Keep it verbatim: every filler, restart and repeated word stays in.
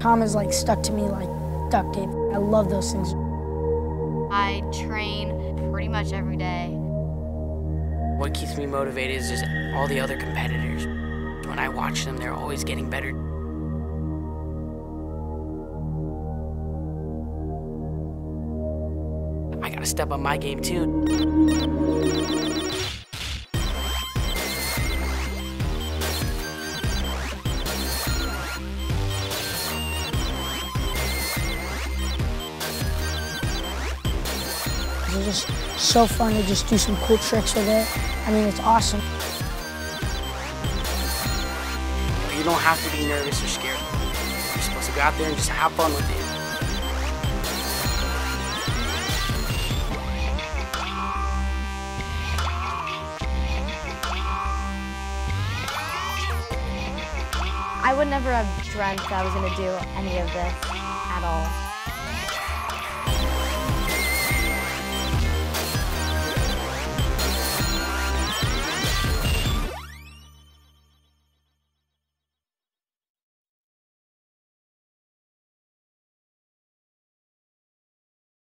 Tom is like stuck to me like duct tape. I love those things. I train pretty much every day. What keeps me motivated is just all the other competitors. When I watch them, they're always getting better. I gotta step up my game too. It's just so fun to just do some cool tricks with it. I mean, it's awesome. You don't have to be nervous or scared. You're supposed to go out there and just have fun with it. I would never have dreamt that I was going to do any of this at all.